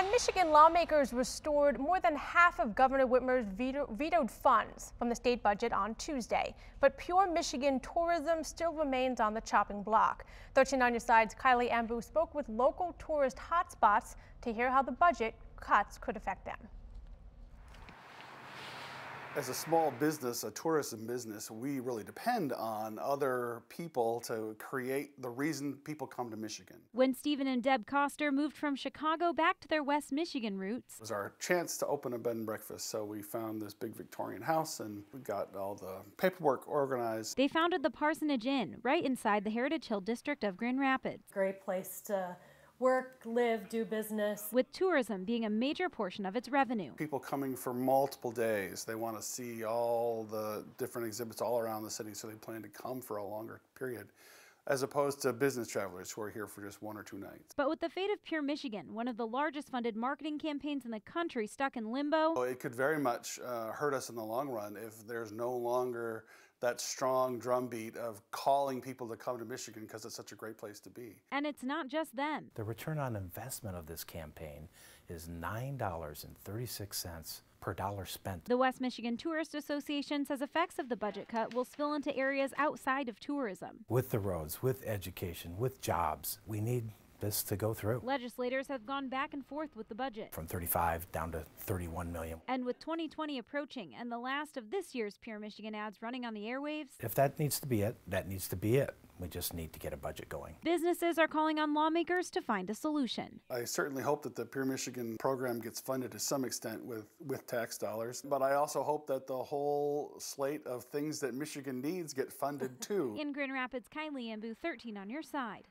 And Michigan lawmakers restored more than half of Governor Whitmer's vetoed funds from the state budget on Tuesday. But Pure Michigan tourism still remains on the chopping block. 13 On Your Side's Kylie Ambu spoke with local tourist hotspots to hear how the budget cuts could affect them. As a small business, a tourism business, we really depend on other people to create the reason people come to Michigan. When Steven and Deb Coster moved from Chicago back to their West Michigan roots, it was our chance to open a bed and breakfast, so we found this big Victorian house and we got all the paperwork organized. They founded the Parsonage Inn right inside the Heritage Hill District of Grand Rapids. Great place to work, live, do business. With tourism being a major portion of its revenue. People coming for multiple days. They want to see all the different exhibits all around the city, so they plan to come for a longer period, as opposed to business travelers who are here for just one or two nights. But with the fate of Pure Michigan, one of the largest funded marketing campaigns in the country, stuck in limbo. Oh, it could very much hurt us in the long run if there's no longer that strong drumbeat of calling people to come to Michigan because it's such a great place to be. And it's not just them. The return on investment of this campaign is $9.36 per dollar spent. The West Michigan Tourist Association says effects of the budget cut will spill into areas outside of tourism. With the roads, with education, with jobs, we need this to go through. Legislators have gone back and forth with the budget. From 35 down to 31 million. And with 2020 approaching and the last of this year's Pure Michigan ads running on the airwaves. If that needs to be it, that needs to be it. We just need to get a budget going. Businesses are calling on lawmakers to find a solution. I certainly hope that the Pure Michigan program gets funded to some extent with tax dollars, but I also hope that the whole slate of things that Michigan needs get funded too. In Grand Rapids, Kylie Ambu, 13 On Your Side.